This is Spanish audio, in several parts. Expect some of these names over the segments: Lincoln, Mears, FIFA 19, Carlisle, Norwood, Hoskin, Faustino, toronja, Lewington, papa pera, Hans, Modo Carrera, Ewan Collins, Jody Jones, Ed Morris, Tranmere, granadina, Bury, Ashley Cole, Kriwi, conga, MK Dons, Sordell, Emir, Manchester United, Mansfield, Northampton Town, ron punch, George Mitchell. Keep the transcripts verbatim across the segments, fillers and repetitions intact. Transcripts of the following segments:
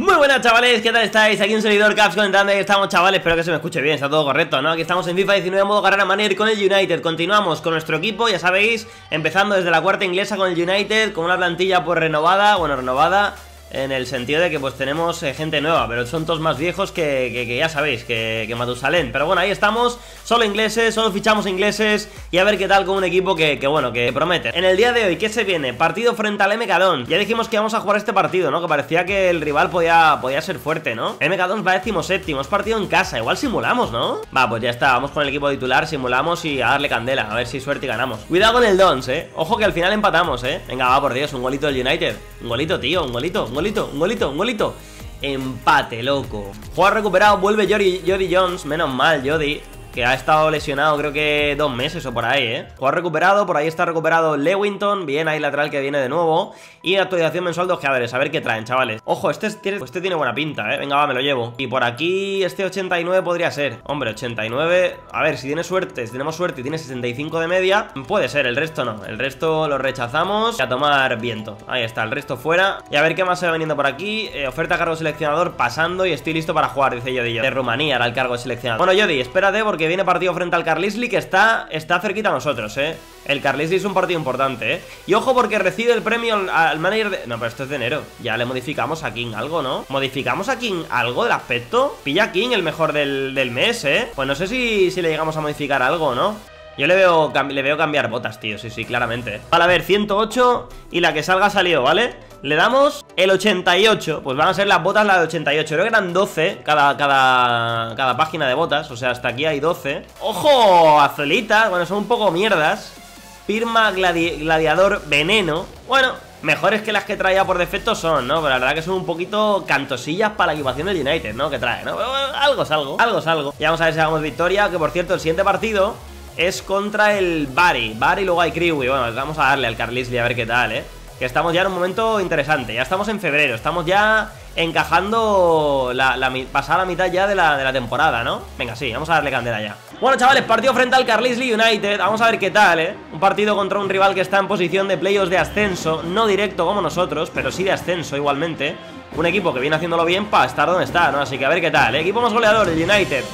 Muy buenas, chavales, ¿qué tal estáis? Aquí un servidor Caps comentando, aquí estamos, chavales, espero que se me escuche bien, está todo correcto, ¿no? Aquí estamos en FIFA diecinueve modo carrera manager con el United, continuamos con nuestro equipo, ya sabéis, empezando desde la cuarta inglesa con el United, con una plantilla pues renovada, bueno, renovada en el sentido de que pues tenemos eh, gente nueva, pero son todos más viejos que, que, que ya sabéis, que, que Matusalén, pero bueno, ahí estamos, solo ingleses, solo fichamos ingleses y a ver qué tal con un equipo que, que bueno, que promete. En el día de hoy, ¿qué se viene? Partido frente al M K Dons. Ya dijimos que íbamos a jugar este partido, ¿no? Que parecía que el rival podía, podía ser fuerte, ¿no? M K Dons va décimo séptimo, es partido en casa, igual simulamos, ¿no? Va, pues ya está, vamos con el equipo titular, simulamos y a darle candela, a ver si suerte y ganamos. Cuidado con el Dons, ¿eh? Ojo que al final empatamos, ¿eh? Venga, va, por Dios, un golito del United. Un golito, tío, un golito, un golito, un golito, un golito. Empate, loco. Juego recuperado, vuelve Jody, Jody Jones, menos mal, Jody, que ha estado lesionado creo que dos meses o por ahí, ¿eh? Jugador recuperado, por ahí está recuperado Lewington. Bien, ahí lateral que viene de nuevo. Y actualización mensual de ojeadores, a ver qué traen, chavales. Ojo, este tiene, este tiene buena pinta, ¿eh? Venga, va, me lo llevo. Y por aquí este ochenta y nueve podría ser. Hombre, ochenta y nueve, a ver, si tiene suerte, si tenemos suerte y tiene sesenta y cinco de media, puede ser, el resto no. El resto lo rechazamos y a tomar viento. Ahí está, el resto fuera. Y a ver qué más se va viniendo por aquí. eh, Oferta cargo seleccionador, pasando y estoy listo para jugar, dice Jody. De Rumanía era el cargo seleccionador. Bueno, Jody, espérate porque que viene partido frente al Carlisle, que está, está cerquita a nosotros, ¿eh? El Carlisle es un partido importante, ¿eh? Y ojo porque recibe el premio al, al manager de... No, pero esto es de enero. Ya le modificamos a King algo, ¿no? ¿Modificamos a King algo del aspecto? Pilla King el mejor del, del mes, ¿eh? Pues no sé si, si le llegamos a modificar algo, ¿no? Yo le veo, le veo cambiar botas, tío, sí, sí, claramente. Vale, a ver, ciento ocho y la que salga salió, ¿vale? Le damos el ochenta y ocho, pues van a ser las botas las de ochenta y ocho. Creo que eran doce cada, cada, cada página de botas, o sea, hasta aquí hay doce. ¡Ojo! Azulitas, bueno, son un poco mierdas. Firma gladi gladiador veneno. Bueno, mejores que las que traía por defecto son, ¿no? Pero la verdad que son un poquito cantosillas para la equipación del United, ¿no? Que trae, ¿no? Pero, bueno, algo es algo, algo es algo. Ya vamos a ver si hagamos victoria, que por cierto, el siguiente partido es contra el Bury. Bury, luego hay Kriwi. Bueno, vamos a darle al Carlisle a ver qué tal, ¿eh? Que estamos ya en un momento interesante. Ya estamos en febrero, estamos ya encajando la, la pasada la mitad ya de la, de la temporada, ¿no? Venga, sí, vamos a darle candela ya. Bueno, chavales, partido frente al Carlisle United. Vamos a ver qué tal, ¿eh? Un partido contra un rival que está en posición de playoffs de ascenso. No directo como nosotros, pero sí de ascenso igualmente. Un equipo que viene haciéndolo bien para estar donde está, ¿no? Así que a ver qué tal, ¿eh? Equipo más goleador, el United.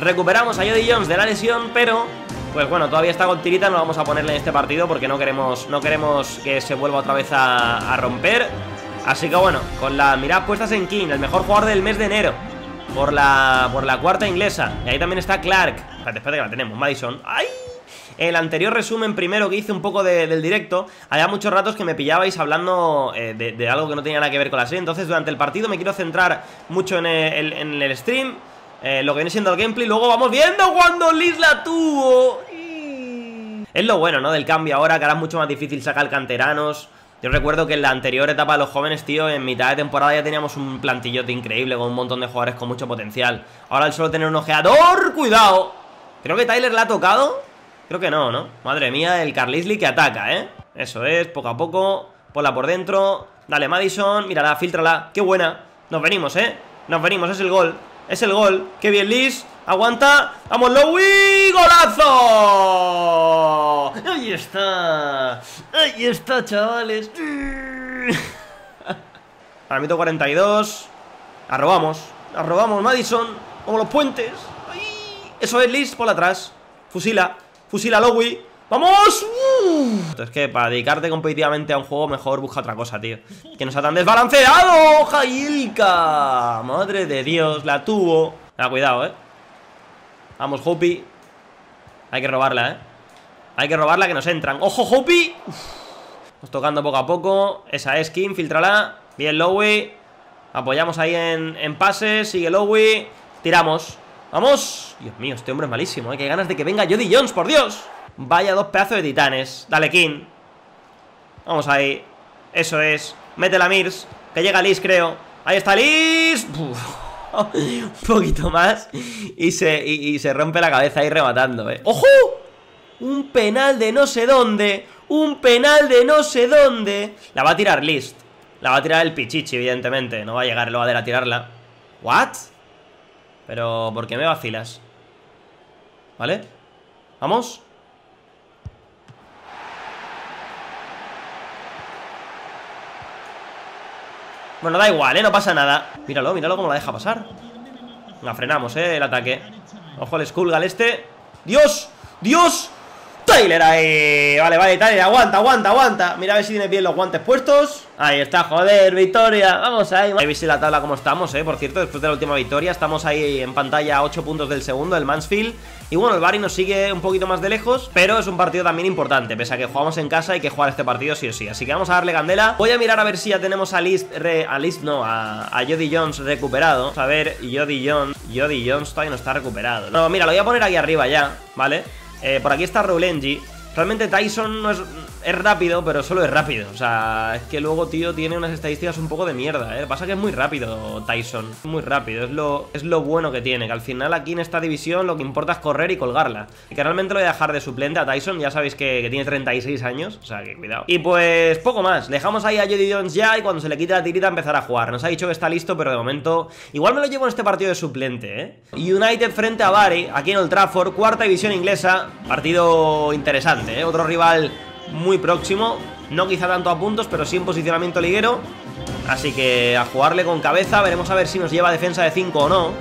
Recuperamos a Jody Jones de la lesión, pero... pues bueno, todavía está con tirita, no vamos a ponerle en este partido porque no queremos, no queremos que se vuelva otra vez a, a romper. Así que bueno, con las miradas puestas en King, el mejor jugador del mes de enero, por la, por la cuarta inglesa. Y ahí también está Clark. Espérate, espérate que la tenemos, Madison. ¡Ay! El anterior resumen primero que hice un poco de, del directo, había muchos ratos que me pillabais hablando eh, de, de algo que no tenía nada que ver con la serie. Entonces durante el partido me quiero centrar mucho en el, en el stream. Eh, lo que viene siendo el gameplay, luego vamos viendo cuando Liz la tuvo. Y... es lo bueno, ¿no? Del cambio ahora, que ahora es mucho más difícil sacar canteranos. Yo recuerdo que en la anterior etapa de los jóvenes, tío, en mitad de temporada ya teníamos un plantillote increíble con un montón de jugadores con mucho potencial. Ahora el solo tener un ojeador, ¡cuidado! Creo que Tyler la ha tocado. Creo que no, ¿no? Madre mía, el Carlisle que ataca, ¿eh? Eso es, poco a poco, ponla por dentro. Dale, Madison, mírala, fíltrala. ¡Qué buena! Nos venimos, ¿eh? Nos venimos, es el gol. Es el gol, qué bien Liz, aguanta, vamos Lowy, golazo. Ahí está, ahí está, chavales. Al minuto cuarenta y dos, arrobamos, arrobamos Madison, como los puentes. Ay, eso es Liz, por atrás, fusila, fusila Lowy. ¡Vamos! Uh. Es que para dedicarte competitivamente a un juego, mejor busca otra cosa, tío. ¡Que nos ha tan desbalanceado! ¡Jailka! ¡Madre de Dios! La tuvo. Ah, cuidado, ¿eh? Vamos, Hopi. Hay que robarla, ¿eh? Hay que robarla, que nos entran. ¡Ojo, Hopi! Vamos tocando poco a poco. Esa es Kim, filtrala. Bien, Lowy. Apoyamos ahí en, en pases. Sigue Lowy. Tiramos. ¡Vamos! Dios mío, este hombre es malísimo, ¿eh? ¡Qué ganas de que venga Jody Jones, por Dios! Vaya dos pedazos de titanes. Dale, King. Vamos ahí. Eso es. Métela, Mears. Que llega Liz, creo. Ahí está Liz. Un poquito más y se, y, y se rompe la cabeza ahí rematando, eh. ¡Ojo! Un penal de no sé dónde. Un penal de no sé dónde. La va a tirar Liz. La va a tirar el Pichichi, evidentemente. No va a llegar el Ovader a tirarla. ¿What? Pero, ¿por qué me vacilas? ¿Vale? Vamos. Bueno, da igual, ¿eh? No pasa nada. Míralo, míralo cómo la deja pasar. La frenamos, ¿eh? El ataque. Ojo al Skullgal este. ¡Dios! ¡Dios! ¡Tyler ahí! Vale, vale, Tyler, aguanta, aguanta, aguanta. Mira a ver si tienes bien los guantes puestos. Ahí está, joder, victoria. Vamos ahí. Ahí veis en la tabla cómo estamos, eh. Por cierto, después de la última victoria, estamos ahí en pantalla a ocho puntos del segundo, el Mansfield. Y bueno, el Bury nos sigue un poquito más de lejos, pero es un partido también importante. Pese a que jugamos en casa, hay que jugar este partido sí o sí. Así que vamos a darle candela. Voy a mirar a ver si ya tenemos a List, re, a List, no, a, a Jody Jones recuperado. Vamos a ver, Jody Jones. Jody Jones todavía no está recuperado. No, mira, lo voy a poner aquí arriba ya, ¿vale? Eh, por aquí está Roulengi. Realmente Tyson no es, es rápido, pero solo es rápido. O sea, es que luego, tío, tiene unas estadísticas un poco de mierda, ¿eh? Lo que pasa es que es muy rápido Tyson. Muy rápido, es lo, es lo bueno que tiene. Que al final aquí en esta división lo que importa es correr y colgarla. Y que realmente lo voy a dejar de suplente a Tyson. Ya sabéis que, que tiene treinta y seis años. O sea, que cuidado. Y pues poco más. Dejamos ahí a Jody Jones ya. Y cuando se le quite la tirita empezar a jugar. Nos ha dicho que está listo, pero de momento igual me lo llevo en este partido de suplente, ¿eh? United frente a Bury, aquí en Old Trafford, cuarta división inglesa. Partido interesante, ¿eh? Otro rival muy próximo. No quizá tanto a puntos, pero sí en posicionamiento liguero. Así que a jugarle con cabeza. Veremos a ver si nos lleva defensa de cinco o no.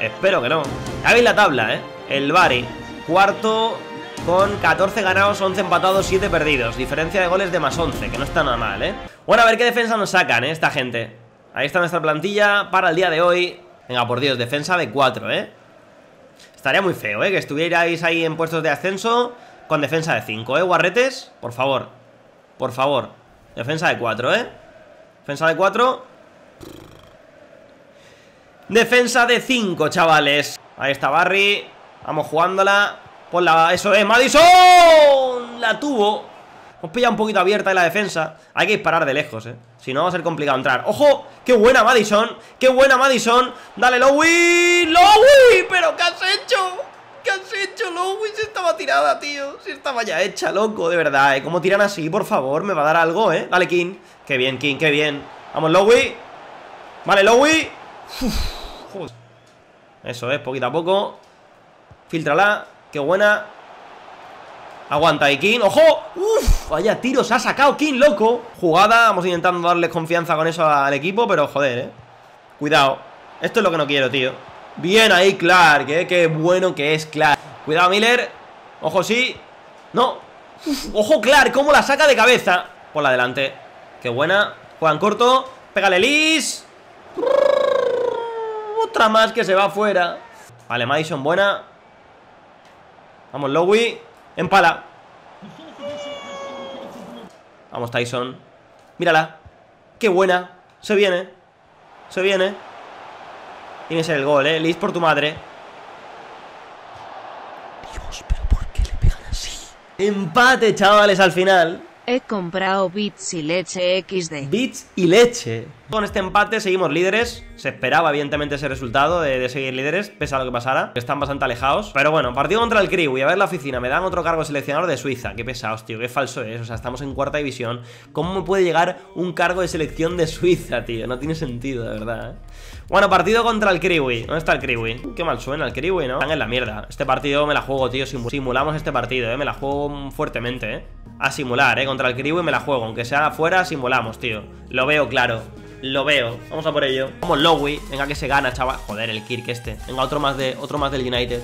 Espero que no. Ya veis la tabla, ¿eh? El Bury, cuarto con catorce ganados, once empatados, siete perdidos. Diferencia de goles de más once, que no está nada mal, ¿eh? Bueno, a ver qué defensa nos sacan, ¿eh? Esta gente. Ahí está nuestra plantilla para el día de hoy. Venga, por Dios, defensa de cuatro, ¿eh? Estaría muy feo, ¿eh? Que estuvierais ahí en puestos de ascenso con defensa de cinco, ¿eh? Guarretes, por favor. Por favor. Defensa de cuatro, ¿eh? Defensa de cuatro. Defensa de cinco, chavales. Ahí está Bury. Vamos jugándola. Ponla. Eso es, Madison. La tuvo. Hemos pillado un poquito abierta en la defensa. Hay que disparar de lejos, ¿eh? Si no va a ser complicado entrar. ¡Ojo! ¡Qué buena Madison! ¡Qué buena Madison! ¡Dale, Lowy! ¡Lowy! ¿Pero qué has hecho? ¿Qué has hecho, loco? Si estaba tirada, tío. Si estaba ya hecha, loco, de verdad, ¿eh? ¿Cómo tiran así? Por favor, me va a dar algo, ¿eh? Dale, King. Qué bien, King, qué bien. Vamos, Lowy. Vale, Lowy. Eso es, poquito a poco. Fíltrala. Qué buena. Aguanta ahí, King. ¡Ojo! ¡Uf! Vaya tiros ha sacado King, loco. Jugada. Vamos intentando darles confianza con eso al equipo, pero joder, ¿eh? Cuidado. Esto es lo que no quiero, tío. Bien ahí Clark, ¿eh? Qué bueno que es Clark. Cuidado Miller. Ojo sí. No. Uf, ojo Clark, cómo la saca de cabeza. Por la delante. Qué buena. Juegan corto. Pégale Liz. Otra más que se va afuera. Vale, Madison, buena. Vamos, Lowy. Empala. Vamos, Tyson. Mírala. Qué buena. Se viene. Se viene. Tiene que ser el gol, eh. Liz, por tu madre. Dios, pero ¿por qué le pegan así? Empate, chavales, al final. He comprado bits y leche equis de. Bits y leche. Con este empate seguimos líderes. Se esperaba, evidentemente, ese resultado de, de seguir líderes, pese a lo que pasara. Están bastante alejados. Pero bueno, partido contra el Kriwi. A ver la oficina. Me dan otro cargo de seleccionador de Suiza. Qué pesados, tío. Qué falso es. O sea, estamos en cuarta división. ¿Cómo me puede llegar un cargo de selección de Suiza, tío? No tiene sentido, de verdad, ¿eh? Bueno, partido contra el Kriwi. ¿Dónde está el Kriwi? Qué mal suena el Kriwi, ¿no? Están en la mierda. Este partido me la juego, tío. Simulamos este partido, ¿eh? Me la juego fuertemente, ¿eh? A simular, ¿eh? Contra el Kriwi me la juego. Aunque sea afuera, simulamos, tío. Lo veo claro. Lo veo. Vamos a por ello. Vamos, Lowy. Venga, que se gana, chaval. Joder, el Kirk este. Venga, otro más, de, otro más del United.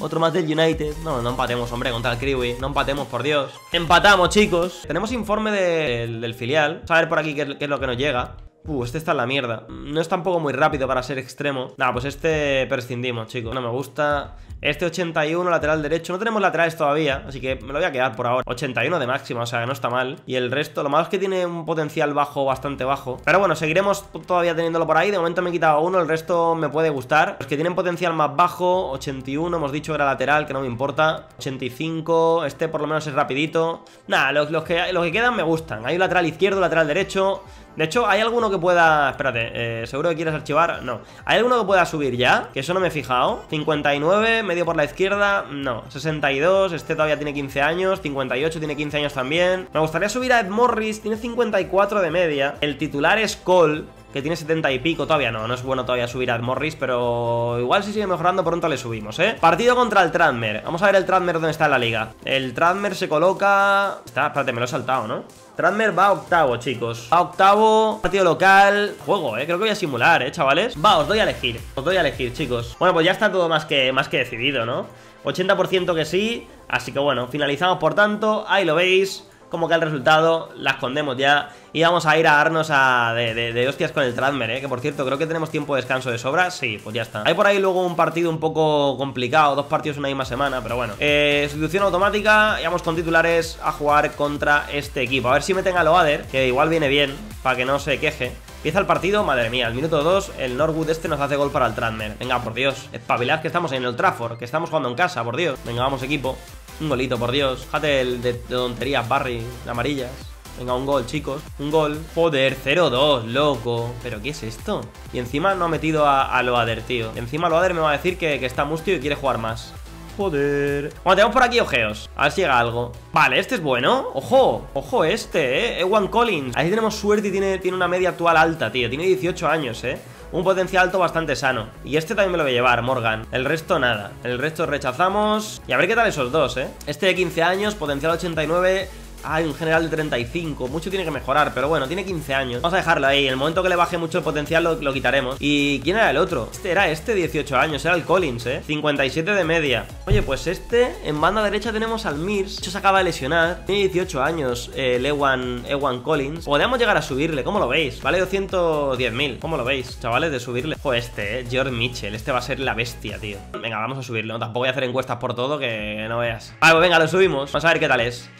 Otro más del United. No, no empatemos, hombre, contra el Kriwi. No empatemos, por Dios. Empatamos, chicos. Tenemos informe de, del, del filial. Vamos a ver por aquí qué, qué es lo que nos llega. Uh, este está en la mierda. No es tampoco muy rápido para ser extremo. Nah, pues este prescindimos, chicos. No me gusta. Este ochenta y uno, lateral derecho. No tenemos laterales todavía, así que me lo voy a quedar por ahora. ochenta y uno de máxima, o sea, que no está mal. Y el resto, lo malo es que tiene un potencial bajo, bastante bajo. Pero bueno, seguiremos todavía teniéndolo por ahí. De momento me he quitado uno, el resto me puede gustar. Los que tienen potencial más bajo, ochenta y uno, hemos dicho que era lateral, que no me importa. ochenta y cinco, este por lo menos es rapidito. Nah, los, los, que, los que quedan me gustan. Hay un lateral izquierdo, lateral derecho. De hecho, hay alguno que pueda... Espérate, eh, ¿seguro que quieres archivar? No. ¿Hay alguno que pueda subir ya? Que eso no me he fijado. cincuenta y nueve, medio por la izquierda. No. sesenta y dos, este todavía tiene quince años. cincuenta y ocho, tiene quince años también. Me gustaría subir a Ed Morris, tiene cincuenta y cuatro de media. El titular es Cole. que tiene setenta y pico. Todavía no, no es bueno todavía subir al Morris, pero igual si sigue mejorando pronto le subimos, ¿eh? Partido contra el Tranmere. Vamos a ver el Tranmere dónde está en la liga. El Tranmere se coloca... Está, espérate, me lo he saltado, ¿no? Tranmere va a octavo, chicos. Va a octavo, partido local. Juego, eh, creo que voy a simular, eh, chavales. Va, os doy a elegir, os doy a elegir, chicos. Bueno, pues ya está todo más que, más que decidido, ¿no? ochenta por ciento que sí. Así que bueno, finalizamos por tanto. Ahí lo veis, como que el resultado la escondemos ya y vamos a ir a darnos a de, de, de hostias con el Tranmere, ¿eh? Que por cierto, creo que tenemos tiempo de descanso de sobra. Sí, pues ya está. Hay por ahí luego un partido un poco complicado, dos partidos en una misma semana, pero bueno. Eh, sustitución automática y vamos con titulares a jugar contra este equipo. A ver si meten a Loader, que igual viene bien, para que no se queje. Empieza el partido, madre mía, al minuto dos el Norwood este nos hace gol para el Tranmere. Venga, por Dios, espabilad que estamos en el Trafford, que estamos jugando en casa, por Dios. Venga, vamos equipo. Un golito, por Dios. Fíjate el de, de tonterías, Barry, de amarillas. Venga, un gol, chicos. Un gol. Joder, cero dos, loco. ¿Pero qué es esto? Y encima no ha metido a, a Loader, tío. Y encima Loader me va a decir que, que está mustio y quiere jugar más. Joder. Bueno, tenemos por aquí ojeos. A ver si llega algo. Vale, este es bueno. Ojo, ojo este, eh. Ewan Collins. Ahí tenemos suerte y tiene, tiene una media actual alta, tío. Tiene dieciocho años, eh. Un potencial alto bastante sano. Y este también me lo voy a llevar, Morgan. El resto nada. El resto rechazamos. Y a ver qué tal esos dos, eh. Este de quince años, potencial ochenta y nueve. Hay un general de treinta y cinco, mucho tiene que mejorar, pero bueno, tiene quince años. Vamos a dejarlo ahí, en el momento que le baje mucho el potencial lo, lo quitaremos. ¿Y quién era el otro? Este era este, dieciocho años, era el Collins, ¿eh? cincuenta y siete de media. Oye, pues este, en banda derecha tenemos al Mears. De hecho, se acaba de lesionar. Tiene dieciocho años, el Ewan, Ewan Collins. Podemos llegar a subirle, ¿cómo lo veis? Vale doscientos diez mil, ¿cómo lo veis, chavales, de subirle? Ojo este, ¿eh? George Mitchell, este va a ser la bestia, tío. Venga, vamos a subirlo, no, tampoco voy a hacer encuestas por todo, que no veas. Vale, pues venga, lo subimos, vamos a ver qué tal es.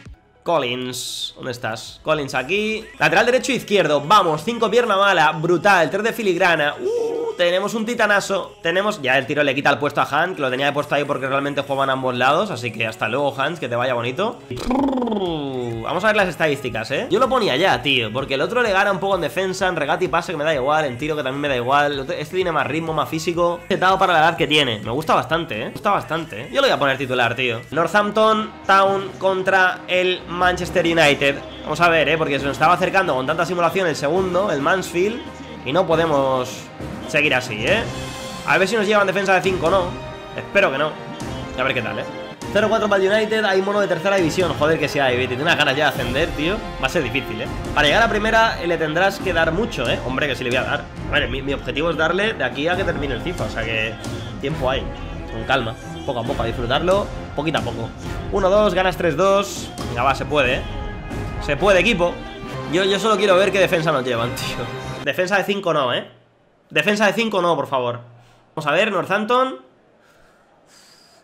Collins, ¿dónde estás? Collins aquí. Lateral derecho e izquierdo. Vamos, cinco pierna mala. Brutal. tres de filigrana. Uh, tenemos un titanazo. Tenemos. Ya el tiro le quita el puesto a Hans, que lo tenía de puesto ahí porque realmente jugaban a ambos lados. Así que hasta luego, Hans, que te vaya bonito. Vamos a ver las estadísticas, ¿eh? Yo lo ponía ya, tío, porque el otro le gana un poco en defensa, en regate y pase, que me da igual, en tiro, que también me da igual. Este tiene más ritmo, más físico. Setado para la edad que tiene. Me gusta bastante, ¿eh? Me gusta bastante, ¿eh? Yo lo voy a poner titular, tío. Northampton Town contra el Manchester United. Vamos a ver, ¿eh? Porque se nos estaba acercando con tanta simulación el segundo, el Mansfield. Y no podemos seguir así, ¿eh? A ver si nos llevan defensa de cinco o no. Espero que no. A ver qué tal, ¿eh? cero cuatro para el United, hay mono de tercera división. Joder, que sea, David, tiene unas ganas ya de ascender, tío. Va a ser difícil, ¿eh? Para llegar a primera le tendrás que dar mucho, ¿eh? Hombre, que sí le voy a dar. A ver, mi, mi objetivo es darle de aquí a que termine el FIFA. O sea que tiempo hay. Con calma, poco a poco, a disfrutarlo. Poquito a poco. uno dos, ganas tres dos. Venga, va, se puede, ¿eh? Se puede, equipo. Yo, yo solo quiero ver qué defensa nos llevan, tío. Defensa de cinco no, ¿eh? Defensa de cinco no, por favor. Vamos a ver, Northampton.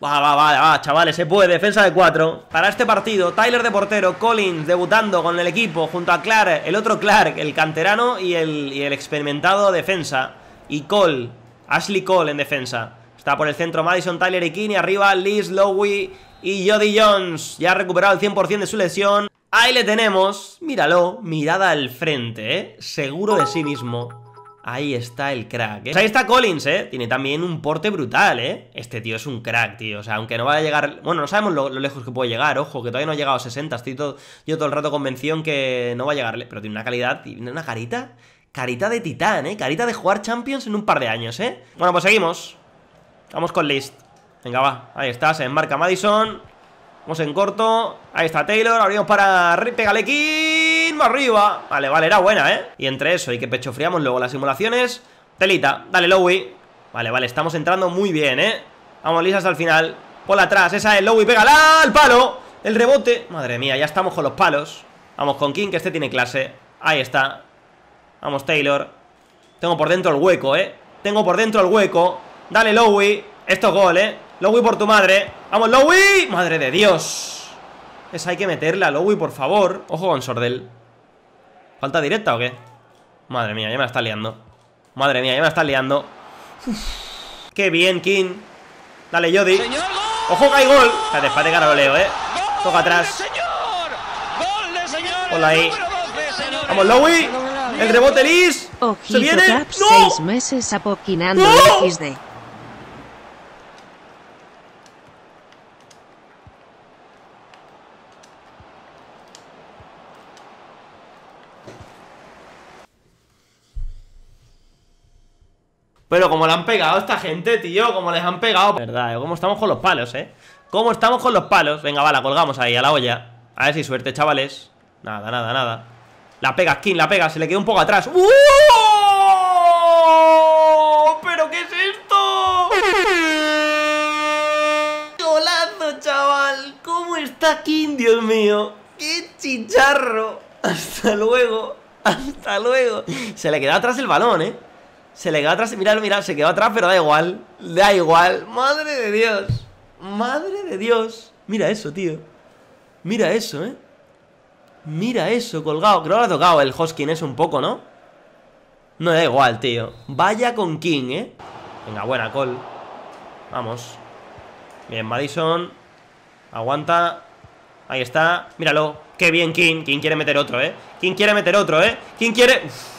Va, va, va, va, chavales, se puede, defensa de cuatro. Para este partido, Tyler de portero, Collins debutando con el equipo junto a Clark, el otro Clark, el canterano y el, y el experimentado defensa. Y Cole, Ashley Cole en defensa. Está por el centro Madison, Tyler y King, y arriba Liz, Lowy y Jody Jones. Ya ha recuperado el cien por ciento de su lesión. Ahí le tenemos, míralo, mirada al frente, ¿eh? Seguro de sí mismo. Ahí está el crack, ¿eh? Pues ahí está Collins, ¿eh? Tiene también un porte brutal, ¿eh? Este tío es un crack, tío. O sea, aunque no vaya a llegar... Bueno, no sabemos lo, lo lejos que puede llegar. Ojo, que todavía no ha llegado a sesenta. Estoy todo... yo todo el rato convencido que no va a llegar. Pero tiene una calidad... Tiene una carita... Carita de titán, ¿eh? Carita de jugar Champions en un par de años, ¿eh? Bueno, pues seguimos. Vamos con List. Venga, va. Ahí está. Se enmarca Madison. Vamos en corto. Ahí está Taylor. Abrimos para... Pégale aquí. Arriba, vale, vale, era buena, ¿eh? Y entre eso y que pechofriamos luego las simulaciones, telita, dale, Lowy. Vale, vale, estamos entrando muy bien, ¿eh? Vamos lisas hasta el final, por atrás. Esa es Lowy, pégala al palo. El rebote, madre mía, ya estamos con los palos. Vamos con King, que este tiene clase. Ahí está, vamos Taylor. Tengo por dentro el hueco, ¿eh? Tengo por dentro el hueco. Dale, Lowy, esto es gol, ¿eh? Lowy por tu madre, vamos Lowy. Madre de Dios, esa hay que meterla, Lowy, por favor. Ojo con Sordell. ¿Falta directa o qué? Madre mía, ya me la está liando. Madre mía, ya me la está liando. Uf. Qué bien, King. Dale, Jody. ¡Ojo que hay gol! Espérate, espérate que ahora lo leo, eh. Toca atrás. Hola ahí. Vamos, Lowy. El rebote, Liz. Se viene. ¡No! Seis meses apoquinando ¡No! equis de. Pero como le han pegado a esta gente, tío, como les han pegado. Verdad, como estamos con los palos, eh. Como estamos con los palos. Venga, va, la colgamos ahí a la olla. A ver si suerte, chavales. Nada, nada, nada. La pega, Skin, la pega. Se le queda un poco atrás. ¡Uh! ¿Pero qué es esto? ¡Golazo, chaval! ¿Cómo está Skin, Dios mío? ¡Qué chicharro! Hasta luego. Hasta luego. Se le queda atrás el balón, eh. Se le queda atrás. Mirad, mirad, se quedó atrás, pero da igual. Da igual. Madre de Dios. Madre de Dios. Mira eso, tío. Mira eso, eh. Mira eso, colgado. Creo que lo ha tocado el Hoskin es un poco, ¿no? No, da igual, tío. Vaya con King, eh. Venga, buena, Col. Vamos. Bien, Madison. Aguanta. Ahí está. Míralo. Qué bien, King. King quiere meter otro, eh. King quiere meter otro, eh. King quiere. Uf.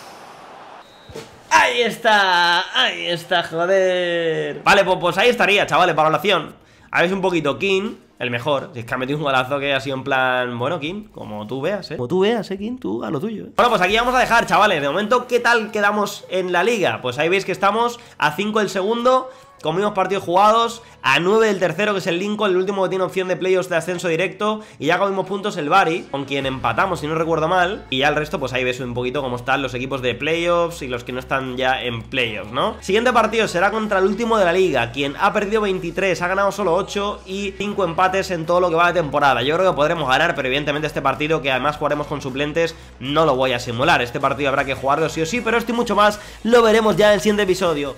Ahí está, ahí está, joder. Vale, pues, pues ahí estaría, chavales, para la oración. A ver si un poquito King, el mejor. Si es que ha metido un golazo que ha sido en plan, bueno, King, como tú veas, eh. Como tú veas, eh, King, tú a lo tuyo, eh. Bueno, pues aquí vamos a dejar, chavales. De momento, ¿qué tal quedamos en la liga? Pues ahí veis que estamos a cinco el segundo, con mismos partidos jugados, a nueve el tercero, que es el Lincoln, el último que tiene opción de playoffs de ascenso directo, y ya con mismos puntos el Bury, con quien empatamos, si no recuerdo mal, y ya el resto, pues ahí ves un poquito cómo están los equipos de playoffs y los que no están ya en playoffs, ¿no? Siguiente partido será contra el último de la liga, quien ha perdido veintitrés, ha ganado solo ocho y cinco empates en todo lo que va de temporada. Yo creo que podremos ganar, pero evidentemente este partido, que además jugaremos con suplentes, no lo voy a simular. Este partido habrá que jugarlo sí o sí, pero esto y mucho más lo veremos ya en el siguiente episodio.